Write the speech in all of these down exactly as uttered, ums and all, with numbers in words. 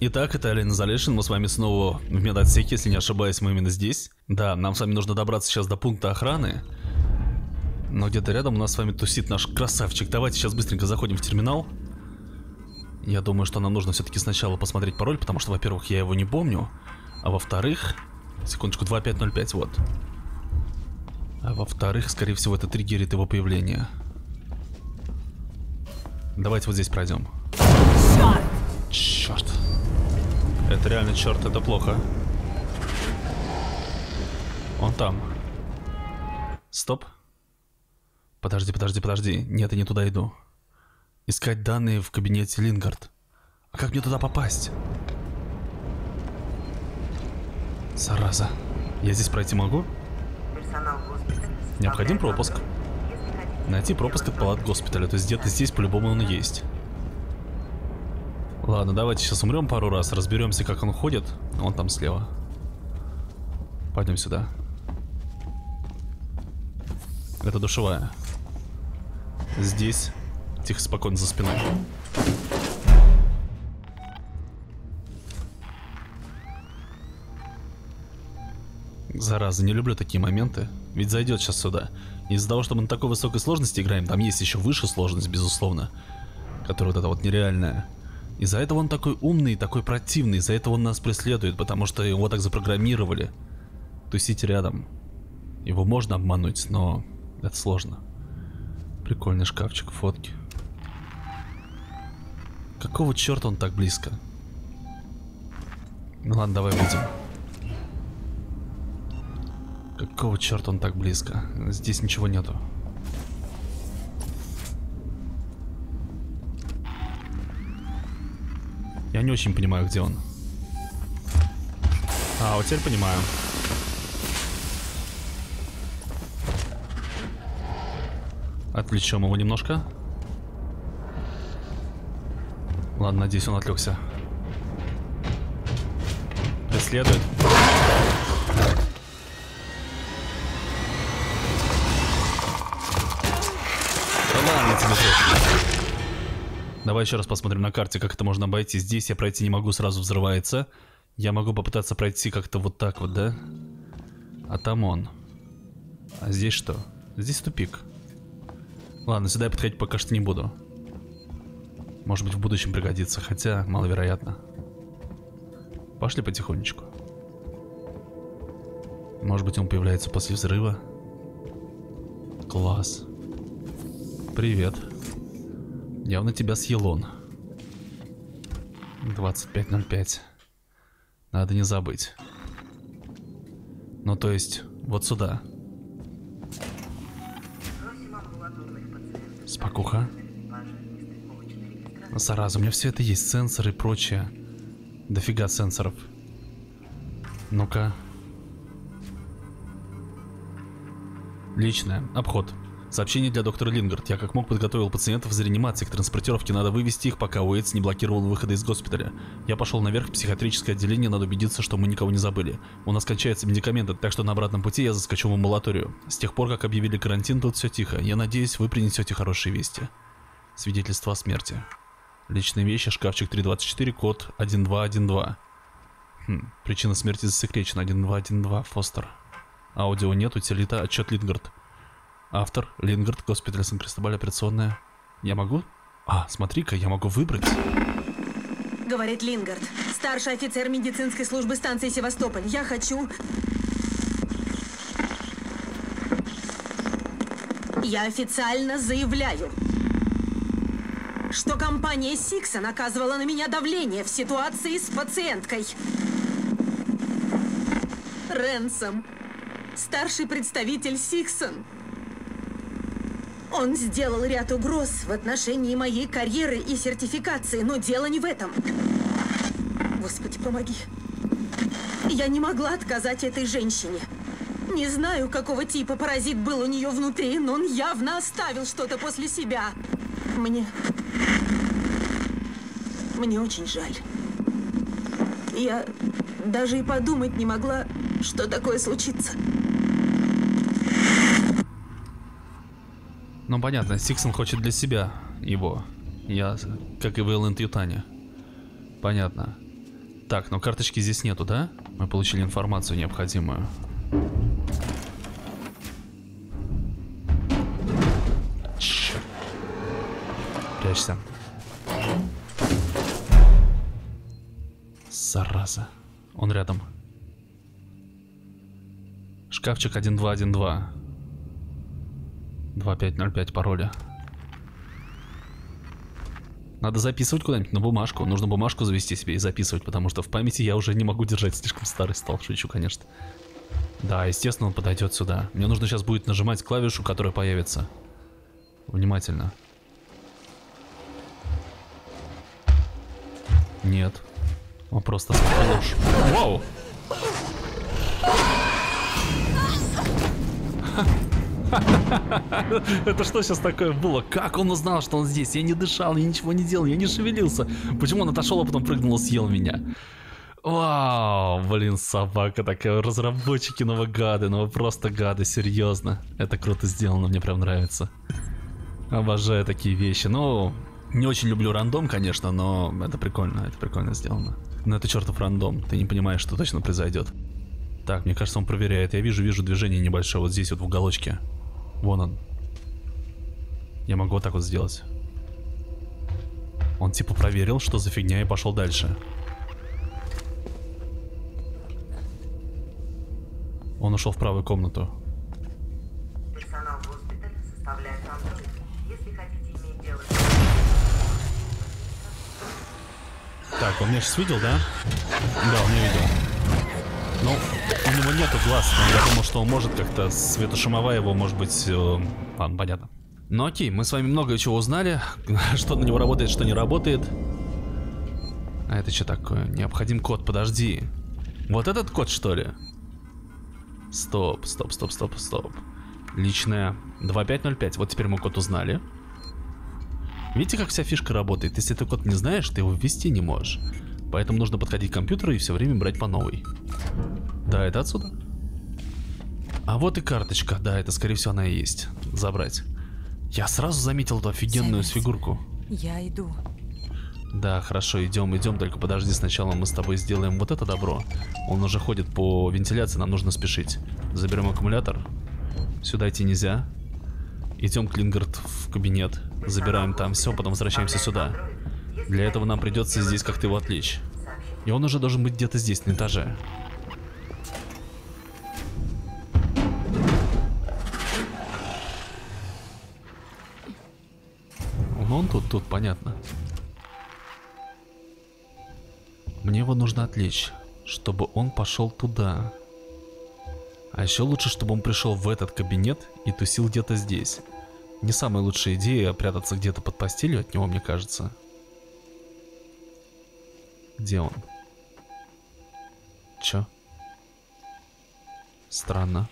Итак, это Alien Isolation, мы с вами снова в медотсеке, если не ошибаюсь, мы именно здесь. Да, нам с вами нужно добраться сейчас до пункта охраны. Но где-то рядом у нас с вами тусит наш красавчик. Давайте сейчас быстренько заходим в терминал. Я думаю, что нам нужно все-таки сначала посмотреть пароль, потому что, во-первых, я его не помню. А во-вторых... Секундочку, двадцать пять ноль пять, вот. А во-вторых, скорее всего, это триггерит его появление. Давайте вот здесь пройдем. Черт! Черт. Это реально черт, это плохо. Он там. Стоп. Подожди, подожди, подожди. Нет, я не туда иду. Искать данные в кабинете Лингард. А как мне туда попасть? Зараза. Я здесь пройти могу? Необходим пропуск. Найти пропуск от палат госпиталя. То есть где-то здесь по-любому он есть. Ладно, давайте сейчас умрем пару раз, разберемся, как он ходит. Он там слева. Пойдем сюда. Это душевая. Здесь. Тихо, спокойно за спиной. Зараза, не люблю такие моменты. Ведь зайдет сейчас сюда. Из-за того, что мы на такой высокой сложности играем, там есть еще выше сложность, безусловно. Которая вот эта вот нереальная. Из-за этого он такой умный, такой противный. Из-за этого он нас преследует, потому что его так запрограммировали. Тусить рядом. Его можно обмануть, но это сложно. Прикольный шкафчик, фотки. Какого черта он так близко? Ну ладно, давай выйдем. Какого черта он так близко? Здесь ничего нету. Я не очень понимаю, где он. А, вот теперь понимаю. Отвлечем его немножко. Ладно, надеюсь, он отвлекся. Преследует. Давай еще раз посмотрим на карте, как это можно обойти. Здесь я пройти не могу, сразу взрывается. Я могу попытаться пройти как-то вот так вот, да? А там он. А здесь что? Здесь тупик. Ладно, сюда я подходить пока что не буду. Может быть, в будущем пригодится, хотя маловероятно. Пошли потихонечку. Может быть, он появляется после взрыва. Класс. Привет. Явно тебя съел он. двадцать пять ноль пять. Надо не забыть. Ну то есть, вот сюда. Спокуха. Зараза, у меня все это есть. Сенсоры и прочее. Дофига сенсоров. Ну-ка. Личное. Обход. Сообщение для доктора Лингард. Я как мог подготовил пациентов из реанимации к транспортировке. Надо вывести их, пока Уэйтс не блокировал выхода из госпиталя. Я пошел наверх в психиатрическое отделение. Надо убедиться, что мы никого не забыли. У нас кончаются медикаменты, так что на обратном пути я заскочу в амбулаторию. С тех пор, как объявили карантин, тут все тихо. Я надеюсь, вы принесете хорошие вести. Свидетельство о смерти. Личные вещи. Шкафчик три двадцать четыре. Код один два один два. Хм. Причина смерти засекречена. один два один два. Фостер. Аудио нет. Утилита. Отчет Лингард. Автор, Лингард, госпиталь Сан-Кристобаль, операционная. Я могу? А, смотри-ка, я могу выбрать. Говорит Лингард, старший офицер медицинской службы станции Севастополь. Я хочу... Я официально заявляю, что компания Сиксон оказывала на меня давление в ситуации с пациенткой. Рэнсом, старший представитель Сиксон. Он сделал ряд угроз в отношении моей карьеры и сертификации, но дело не в этом. Господи, помоги. Я не могла отказать этой женщине. Не знаю, какого типа паразит был у нее внутри, но он явно оставил что-то после себя. Мне... Мне очень жаль. Я даже и подумать не могла, что такое случится. Ну понятно, Сиксон хочет для себя его. Я, как и в Элленд Ютане. Понятно. Так, но карточки здесь нету, да? Мы получили информацию необходимую. Черт. Прячься. Зараза. Он рядом. Шкафчик один два один два. двадцать пять ноль пять пароля. Надо записывать куда-нибудь на бумажку. Нужно бумажку завести себе и записывать, потому что в памяти я уже не могу держать. Слишком старый стал. Шучу, конечно. Да, естественно, он подойдет сюда. Мне нужно сейчас будет нажимать клавишу, которая появится. Внимательно. Нет. Он просто сполож. Вау! Это что сейчас такое было? Как он узнал, что он здесь? Я не дышал, я ничего не делал, я не шевелился. Почему он отошел, а потом прыгнул и съел меня? Вау, блин, собака такая. Разработчики нового гады, нового просто гады, серьезно. Это круто сделано, мне прям нравится. Обожаю такие вещи. Ну, не очень люблю рандом, конечно, но это прикольно, это прикольно сделано. Но это чертов рандом, ты не понимаешь, что точно произойдет. Так, мне кажется, он проверяет. Я вижу, вижу движение небольшое вот здесь вот в уголочке. Вон он. Я могу вот так вот сделать. Он типа проверил, что за фигня, и пошел дальше. Он ушел в правую комнату. Персонал госпиталя составляет антракт. Если хотите иметь дело... Так, он меня сейчас видел, да? Да, он меня видел. Ну, у него нету глаз, но я думал, что он может как-то, светошумовая его, может быть, э, ладно, понятно. Ну окей, мы с вами много чего узнали, что на него работает, что не работает. А это что такое? Необходим код, подожди. Вот этот код, что ли? Стоп, стоп, стоп, стоп, стоп. Личная двадцать пять ноль пять, вот теперь мы код узнали. Видите, как вся фишка работает? Если ты код не знаешь, ты его ввести не можешь. Поэтому нужно подходить к компьютеру и все время брать по новой. Да, это отсюда. А вот и карточка. Да, это, скорее всего, она и есть. Забрать. Я сразу заметил эту офигенную фигурку. Я иду. Да, хорошо, идем, идем. Только подожди, сначала мы с тобой сделаем вот это добро. Он уже ходит по вентиляции, нам нужно спешить. Заберем аккумулятор. Сюда идти нельзя. Идем к Лингард в кабинет. Забираем там все, потом возвращаемся сюда. Для этого нам придется здесь как-то его отвлечь. И он уже должен быть где-то здесь, на этаже. Но он тут, тут, понятно. Мне его нужно отвлечь, чтобы он пошел туда. А еще лучше, чтобы он пришел в этот кабинет и тусил где-то здесь. Не самая лучшая идея прятаться где-то под постелью от него, мне кажется. Где он? Чё? Странно.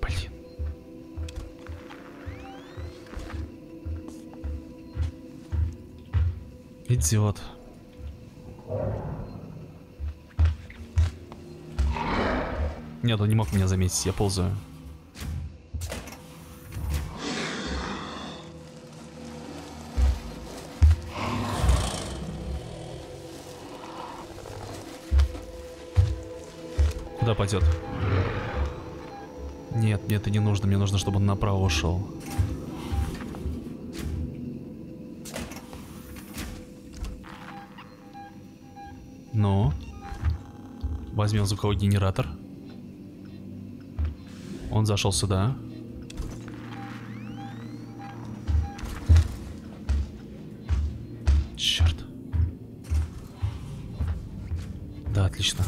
Блин. Идиот. Нет, он не мог меня заметить, я ползаю. Пойдет. Нет, мне это не нужно. Мне нужно, чтобы он направо ушел. Ну? Возьмем звуковой генератор. Он зашел сюда. Черт. Да, отлично.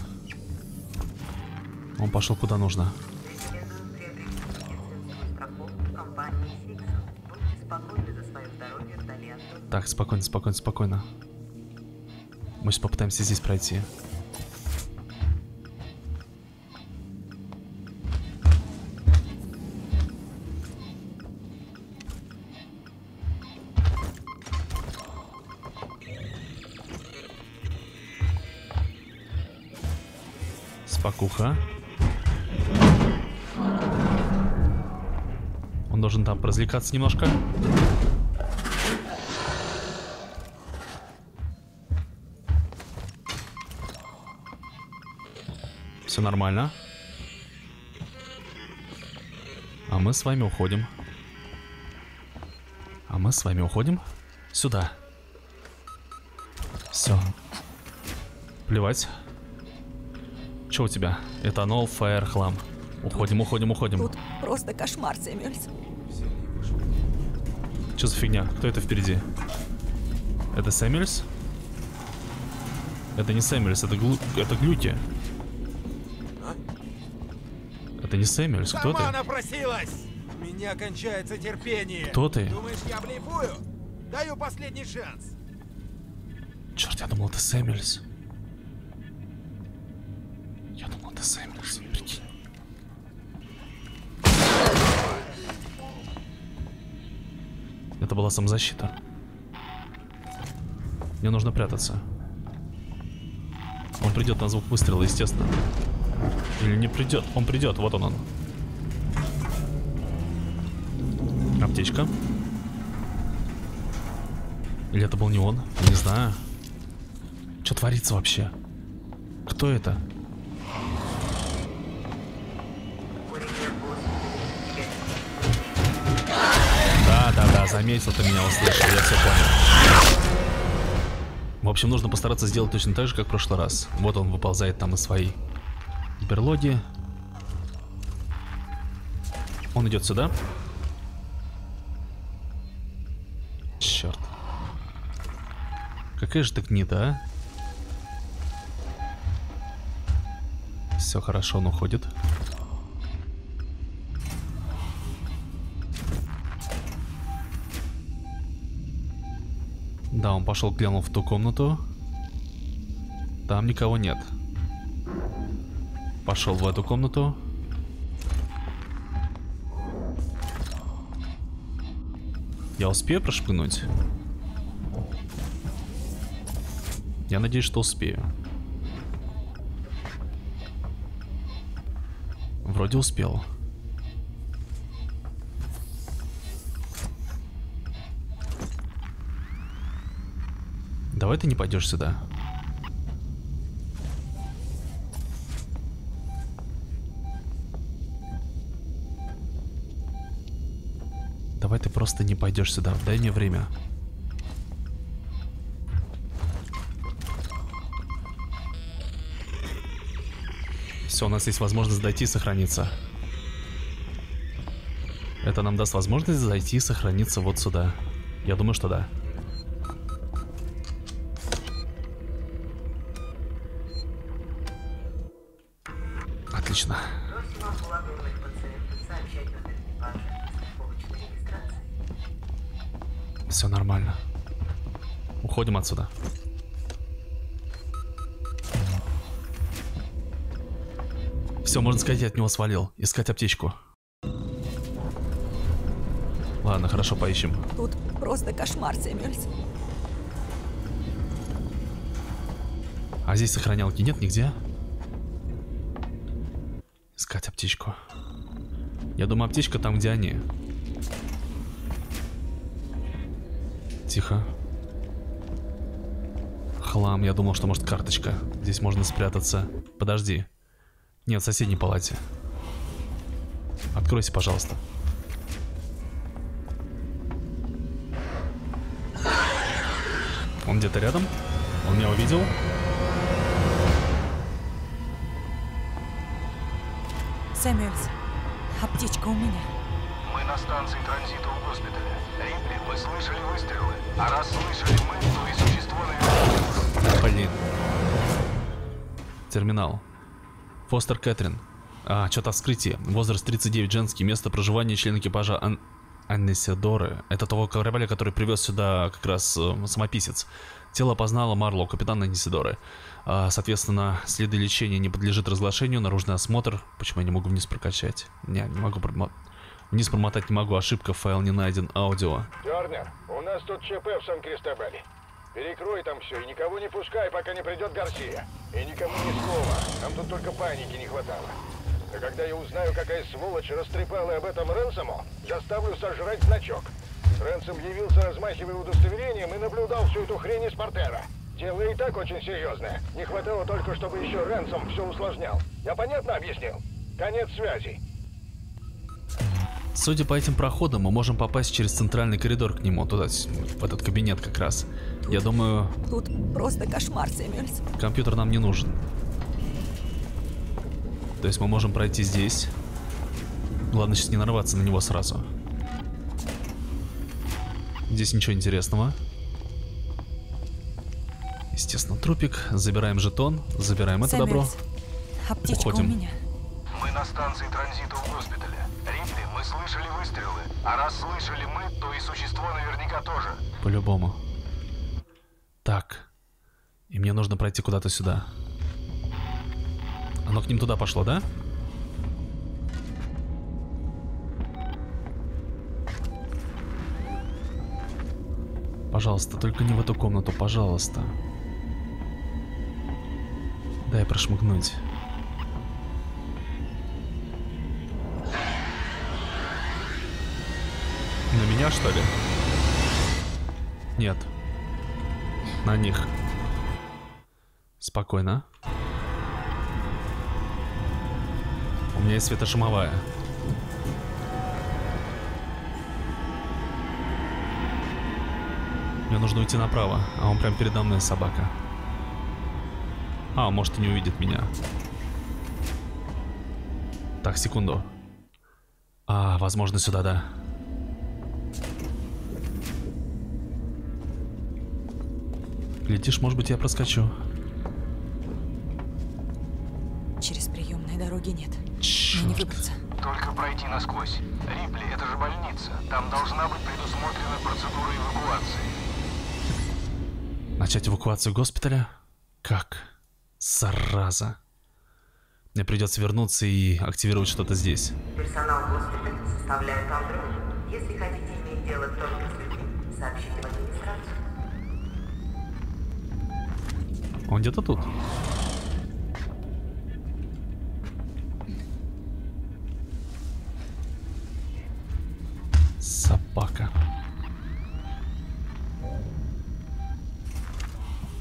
Он пошел куда нужно. Так, спокойно, спокойно, спокойно. Мы сейчас попытаемся здесь пройти. Спокуха. Должен там развлекаться немножко. Все нормально. А мы с вами уходим. А мы с вами уходим сюда. Все. Плевать. Че у тебя? Этанол, фаер, хлам. Уходим, уходим, уходим. Тут просто кошмар, Сэмюэльс. Че за фигня? Кто это впереди? Это Сэмюэльс? Это не Сэмюэльс, это, глу... это глюки. Это не Сэмюэльс, кто ты? Напросилась! У меня кончается терпение. Кто ты? Думаешь, я блефую? Даю последний шанс. Черт, я думал, это Сэмюэльс. Я думал, это Сэмюэльс, прикинь. Это была самозащита. Мне нужно прятаться. Он придет на звук выстрела, естественно. Или не придет? Он придет, вот он он. Аптечка. Или это был не он? Не знаю. Что творится вообще? Кто это? Да, да, да, заметил, ты меня услышал, я все понял. В общем, нужно постараться сделать точно так же, как в прошлый раз. Вот он выползает там из своей берлоги. Он идет сюда. Черт. Какая же ты гнида, а? Все хорошо, он уходит. Да, он пошел, глянул в ту комнату. Там никого нет. Пошел в эту комнату. Я успею прошпынуть? Я надеюсь, что успею. Вроде успел. Давай ты не пойдешь сюда. Давай ты просто не пойдешь сюда. Дай мне время. Все, у нас есть возможность дойти и сохраниться. Это нам даст возможность зайти и сохраниться вот сюда. Я думаю, что да. Отлично. Все нормально. Уходим отсюда. Все, можно сказать, я от него свалил. Искать аптечку. Ладно, хорошо, поищем. Тут просто кошмар, Сэмюэльс. А здесь сохранялки нет нигде? Искать аптечку. Я думаю, аптечка там, где они. Тихо. Хлам, я думал, что может карточка. Здесь можно спрятаться. Подожди. Нет, в соседней палате. Откройся, пожалуйста. Он где-то рядом? Он меня увидел? Сэмюэльс, аптечка у меня. Мы на станции транзита у госпиталя. Рипли, мы слышали выстрелы. А раз слышали мы, то и существо наверху. Блин. Терминал. Фостер Кэтрин. А, что-то вскрытие. Возраст тридцать девять, женский. Место проживания член экипажа Ан... Анесидоры. Это того корабля, который привез сюда как раз э, самописец. Тело опознало Марлоу, капитан Анесидоры. А, соответственно, следы лечения не подлежит разглашению. Наружный осмотр. Почему я не могу вниз прокачать? Не, не могу промотать. Вниз промотать не могу, ошибка, файл не найден, аудио. Тернер, у нас тут ЧП в Сан-Кристобале. Перекрой там все и никого не пускай, пока не придет Гарсия. И никому ни слова, нам тут только паники не хватало. А когда я узнаю, какая сволочь растрепала об этом Рэнсому, заставлю сожрать значок. Рэнсом явился, размахивая удостоверением, и наблюдал всю эту хрень из портера. Дело и так очень серьезное. Не хватало только, чтобы еще Рэнсом все усложнял. Я понятно объяснил? Конец связи. Судя по этим проходам, мы можем попасть через центральный коридор к нему, туда, в этот кабинет как раз. Тут, я думаю... Тут просто кошмар, Сэмюэльс. Компьютер нам не нужен. То есть мы можем пройти здесь. Ладно, сейчас не нарваться на него сразу. Здесь ничего интересного. Естественно, трупик. Забираем жетон, забираем это добро. Уходим. У меня. Мы на станции транзита у госпиталя. Рипли, мы слышали выстрелы. А раз слышали мы, то и существо наверняка тоже. По-любому. Так. И мне нужно пройти куда-то сюда. Оно к ним туда пошло, да? Пожалуйста, только не в эту комнату, пожалуйста. Дай прошмыгнуть. На меня, что ли? Нет. На них. Спокойно. У меня есть светошумовая. Мне нужно уйти направо, а он прям передо мной, собака. А, может, и не увидит меня. Так, секунду. А, возможно, сюда, да. Глядишь, может быть, я проскочу. Через приемные дороги нет. Черт. Не выбраться. Только пройти насквозь. Рипли, это же больница. Там должна быть предусмотрена процедура эвакуации. Начать эвакуацию госпиталя? Как? Зараза. Мне придется вернуться и активировать что-то здесь. Персонал госпиталя составляет контроль. Если хотите иметь дело только с людьми, сообщите в администрацию. Он где-то тут. Собака.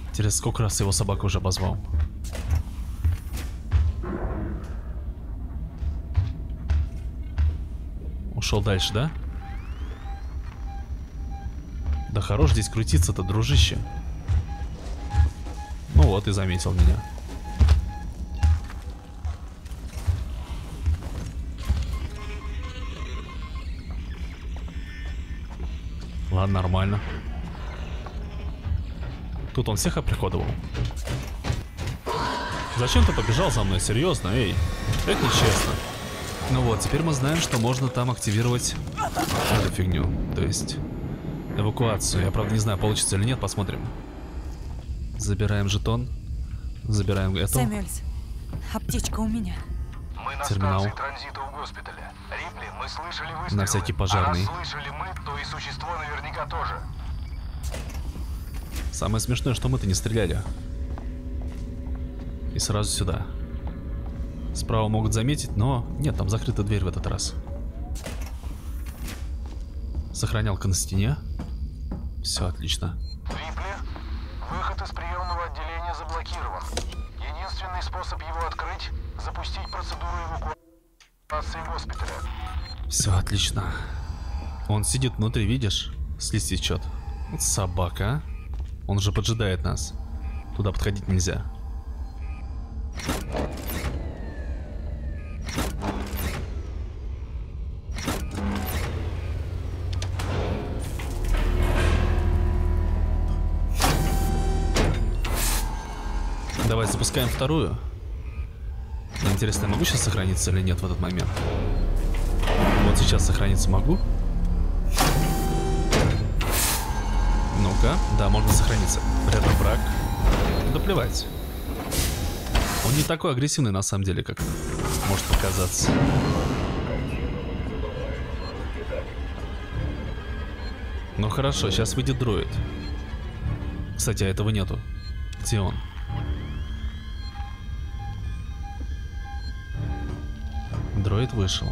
Интересно, сколько раз его собака уже обозвал. Ушел дальше, да? Да хорош здесь крутиться-то, дружище. Ну вот и заметил меня. Ладно, нормально. Тут он всех оприходовал. Зачем ты побежал за мной? Серьезно, эй. Это нечестно. Ну вот, теперь мы знаем, что можно там активировать эту фигню. То есть эвакуацию. Я, правда, не знаю, получится или нет. Посмотрим. Забираем жетон. Забираем эту. Сэмюэльс, аптечка у меня. Мы на станции транзита у госпиталя. Рипли, мы слышали выстрелы. На всякий пожарный. А раз слышали мы, то и существо наверняка тоже. Самое смешное, что мы-то не стреляли. И сразу сюда. Справа могут заметить, но... Нет, там закрыта дверь в этот раз. Сохранялка на стене. Все, отлично. Рипли, выход из приемного отделения заблокирован. Единственный способ его открыть... Запустить процедуру эвакуации госпиталя. Все отлично. Он сидит внутри, видишь? Слизь течет. Вот собака. Он же поджидает нас. Туда подходить нельзя. Давай запускаем вторую. Интересно, я могу сейчас сохраниться или нет в этот момент? Вот сейчас сохраниться могу. Ну-ка, да, можно сохраниться. Рядом враг. Да плевать. Он не такой агрессивный на самом деле, как может показаться. Ну хорошо, сейчас выйдет дроид. Кстати, а этого нету. Где он? Дроид вышел.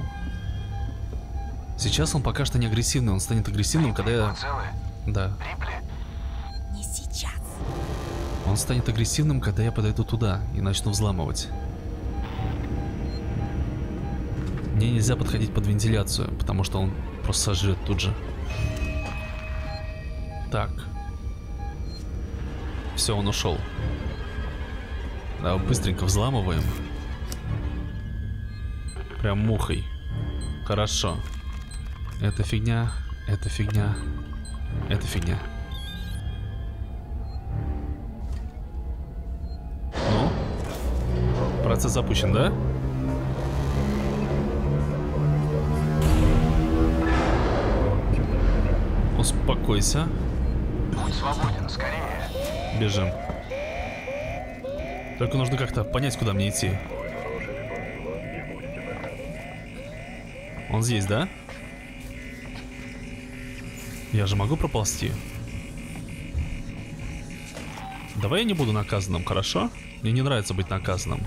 Сейчас он пока что не агрессивный, он станет агрессивным, когда я... Да. Не сейчас. Он станет агрессивным, когда я подойду туда и начну взламывать. Мне нельзя подходить под вентиляцию, потому что он просто сожрет тут же. Так. Все, он ушел. Давай быстренько взламываем. Прям мухой. Хорошо. Это фигня, это фигня, это фигня. Ну? Процесс запущен, да? Успокойся. Путь свободен, скорее. Бежим. Только нужно как-то понять, куда мне идти. Он здесь, да? Я же могу проползти. Давай я не буду наказанным, хорошо? Мне не нравится быть наказанным.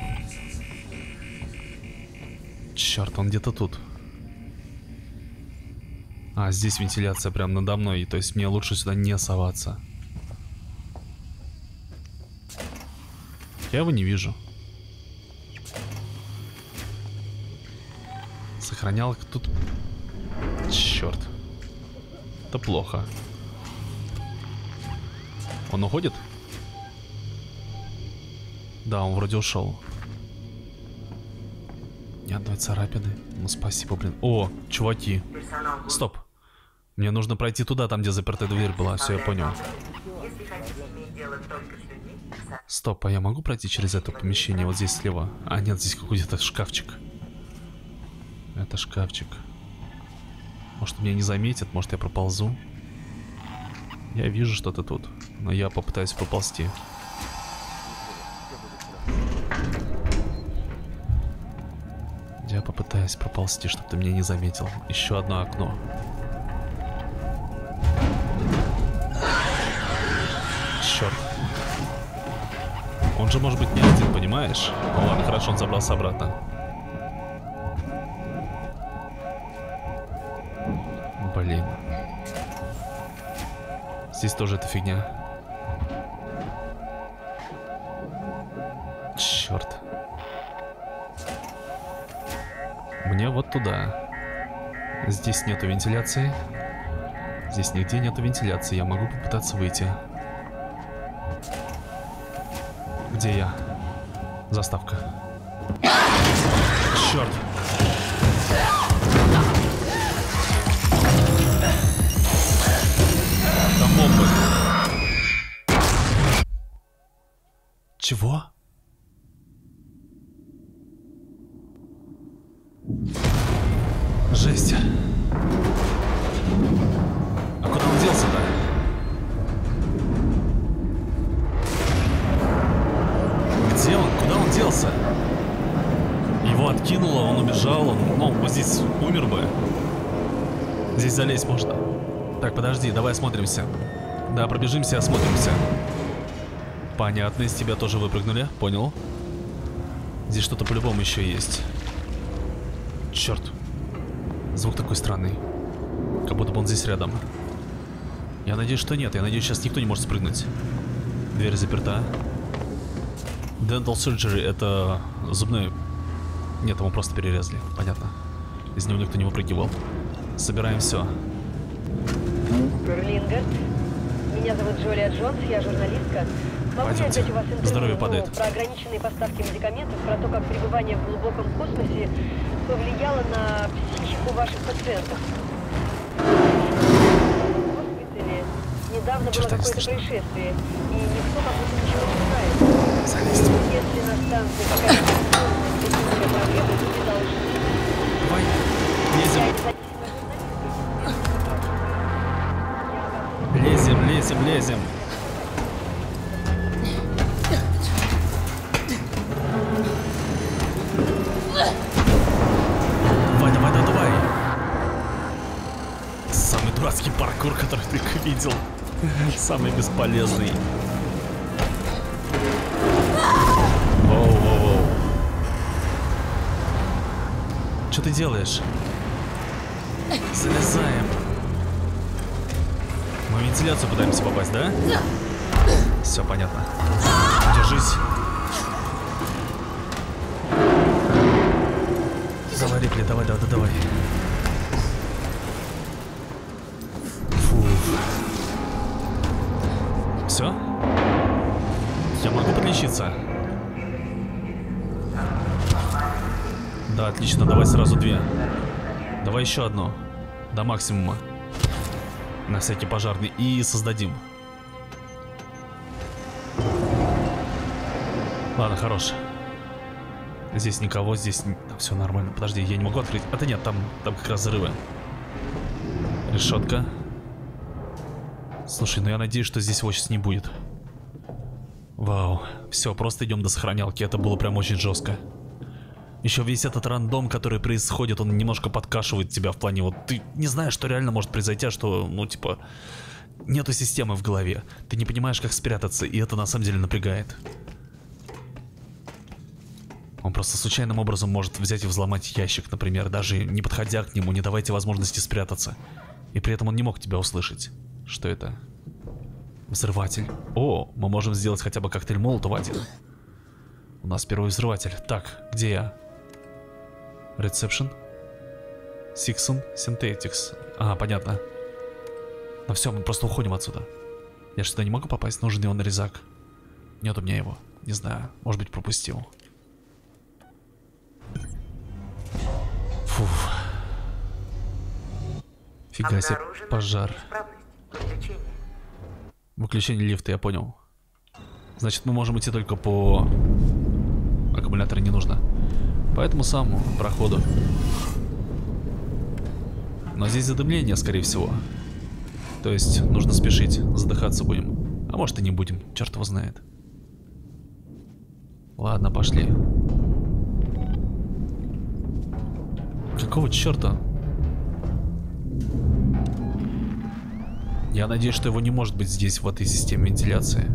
Черт, он где-то тут. А, здесь вентиляция прям надо мной, то есть мне лучше сюда не соваться. Я его не вижу. Сохранял тут... Черт. Это плохо. Он уходит? Да, он вроде ушел. Ни одной царапины. Ну спасибо, блин. О, чуваки. Стоп. Мне нужно пройти туда, там, где запертая дверь была. Все, я понял. Стоп, а я могу пройти через это помещение вот здесь слева? А, нет, здесь какой-то шкафчик. Это шкафчик. Может, меня не заметят, может, я проползу. Я вижу что-то тут, но я попытаюсь проползти. Я попытаюсь проползти, чтобы ты меня не заметил. Еще одно окно. Черт. Он же может быть не один, понимаешь? Ну ладно, хорошо, он забрался обратно. Блин. Здесь тоже эта фигня. Черт. Мне вот туда. Здесь нету вентиляции. Здесь нигде нету вентиляции. Я могу попытаться выйти. Где я? Заставка. Черт. Там бомбы. Чего? Жесть. А куда он делся-то? Где он? Куда он делся? Его откинуло, он убежал, он, ну, вот здесь умер бы. Здесь залезть можно. Так, подожди, давай осмотримся. Да, пробежимся, осмотримся. Понятно, из тебя тоже выпрыгнули, понял. Здесь что-то по-любому еще есть. Черт. Звук такой странный. Как будто бы он здесь рядом. Я надеюсь, что нет. Я надеюсь, сейчас никто не может спрыгнуть. Дверь заперта. Dental surgery — это зубной... Нет, ему просто перерезали. Понятно. Из него никто не выпрыгивал. Собираем все. Лингард. Меня зовут Жюлия Джонс, я журналистка. Пойдемте. Здоровье падает. Про ограниченные поставки медикаментов, про то, как пребывание в глубоком космосе повлияло на психику ваших пациентов. Недавно было какое-то происшествие, и никто как будто ничего не знает. Залезть. Если на станции какая-то техническая проблема, то не должны. Давай, лезем. Лезем, лезем, лезем. Дурацкий паркур, который ты видел. Самый бесполезный. Воу-воу-воу. Что ты делаешь? Залезаем. Мы в вентиляцию пытаемся попасть, да? Все понятно. Держись. Давай, Рипли, давай, давай, давай. Фу. Все? Я могу подлечиться? Да, отлично, давай сразу две. Давай еще одну. До максимума. На всякий пожарный. И создадим. Ладно, хорош. Здесь никого, здесь... Там все нормально. Подожди, я не могу открыть. А да нет, там, там как раз взрывы. Решетка. Слушай, ну я надеюсь, что здесь вот сейчас не будет. Вау. Все, просто идем до сохранялки. Это было прям очень жестко. Еще весь этот рандом, который происходит, он немножко подкашивает тебя в плане, вот, ты не знаешь, что реально может произойти, а что, ну, типа, нету системы в голове. Ты не понимаешь, как спрятаться, и это на самом деле напрягает. Он просто случайным образом может взять и взломать ящик, например, даже не подходя к нему, не давайте возможности спрятаться. И при этом он не мог тебя услышать. Что это? Взрыватель. О, мы можем сделать хотя бы коктейль Молотова один. У нас первый взрыватель. Так, где я? Рецепшн. Сиксон Синтетикс. А, понятно. Ну все, мы просто уходим отсюда. Я что-то не могу попасть? Нужен его нарезак. Нет у меня его. Не знаю. Может быть, пропустил. Фу. Фига себе, пожар. Выключение. Выключение лифта, я понял. Значит, мы можем идти только по... Аккумулятора не нужно. По этому самому проходу. Но здесь задымление, скорее всего. То есть, нужно спешить. Задыхаться будем. А может и не будем, черт его знает. Ладно, пошли. Какого черта? Я надеюсь, что его не может быть здесь, в этой системе вентиляции.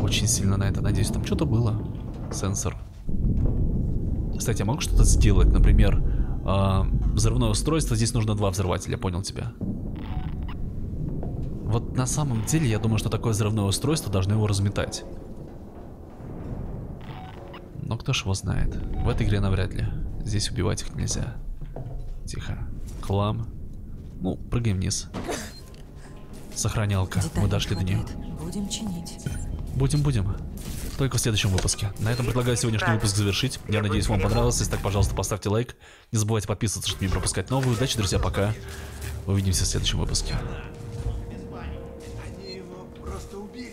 Очень сильно на это надеюсь. Там что-то было. Сенсор. Кстати, я могу что-то сделать? Например, э, взрывное устройство. Здесь нужно два взрывателя. Понял тебя. Вот на самом деле, я думаю, что такое взрывное устройство должно его разметать. Но кто ж его знает. В этой игре навряд ли. Здесь убивать их нельзя. Тихо. Клам. Ну, прыгаем вниз. Сохранялка. Детали мы дошли до нее. Будем чинить. Будем-будем. Только в следующем выпуске. На этом предлагаю сегодняшний выпуск завершить. Я надеюсь, вам понравилось. Если так, пожалуйста, поставьте лайк. Не забывайте подписываться, чтобы не пропускать новые. Удачи, друзья, пока. Увидимся в следующем выпуске. Они его просто убили.